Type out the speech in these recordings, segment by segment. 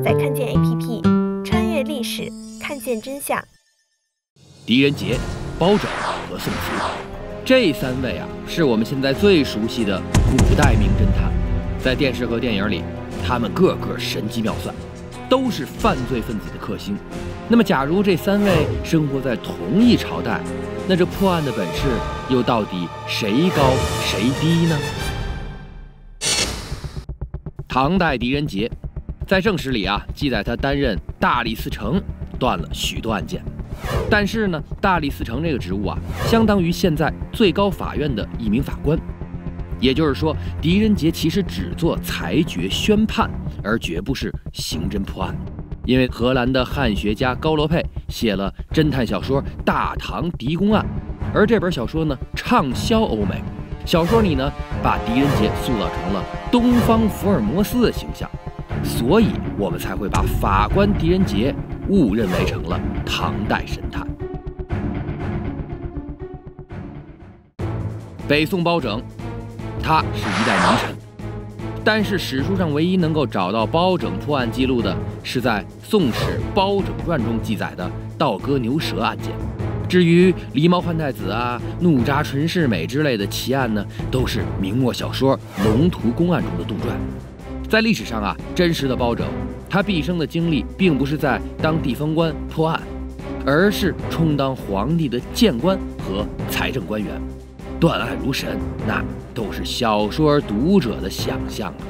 下载看见 APP， 穿越历史，看见真相。狄仁杰、包拯和宋慈，这三位是我们现在最熟悉的古代名侦探。在电视和电影里，他们个个神机妙算，都是犯罪分子的克星。那么，假如这三位生活在同一朝代，那这破案的本事又到底谁高谁低呢？唐代狄仁杰，在正史里记载他担任大理寺丞，断了许多案件。但是呢，大理寺丞这个职务相当于现在最高法院的一名法官。也就是说，狄仁杰其实只做裁决宣判，而绝不是刑侦破案。因为荷兰的汉学家高罗佩写了侦探小说《大唐狄公案》，而这本小说呢畅销欧美。小说里呢把狄仁杰塑造成了东方福尔摩斯的形象，所以我们才会把法官狄仁杰误认为成了唐代神探。北宋包拯，他是一代名臣，但是史书上唯一能够找到包拯破案记录的，是在《宋史·包拯传》中记载的倒戈牛舌案件。至于狸猫换太子怒铡纯世美之类的奇案呢，都是明末小说《龙图公案》中的杜撰。在历史上真实的包拯，他毕生的经历并不是在当地方官破案，而是充当皇帝的谏官和财政官员。断案如神，那都是小说读者的想象啊。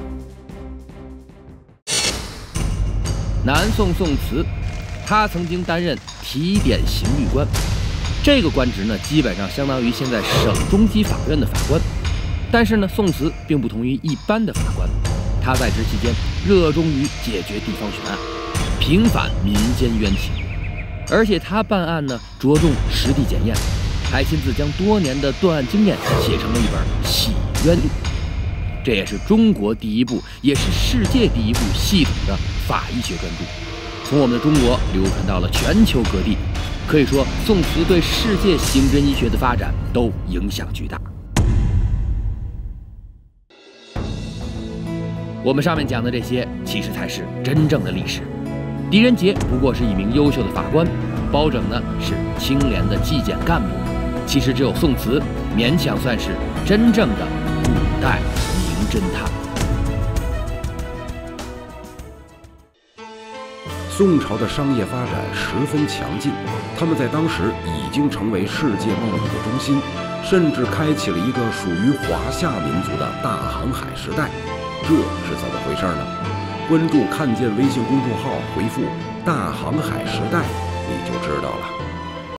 南宋宋慈，他曾经担任提点刑狱官，这个官职呢，基本上相当于现在省中级法院的法官。但是呢，宋慈并不同于一般的法官，他在职期间热衷于解决地方悬案，平反民间冤情，而且他办案呢着重实地检验。还亲自将多年的断案经验写成了一本《洗冤录》，这也是中国第一部，也是世界第一部系统的法医学专著，从我们的中国流传到了全球各地。可以说，宋慈对世界刑侦医学的发展都影响巨大。我们上面讲的这些，其实才是真正的历史。狄仁杰不过是一名优秀的法官，包拯呢是清廉的纪检干部。其实只有宋慈勉强算是真正的古代名侦探。宋朝的商业发展十分强劲，他们在当时已经成为世界贸易的中心，甚至开启了一个属于华夏民族的大航海时代。这是怎么回事呢？关注看见微信公众号，回复“大航海时代”，你就知道了。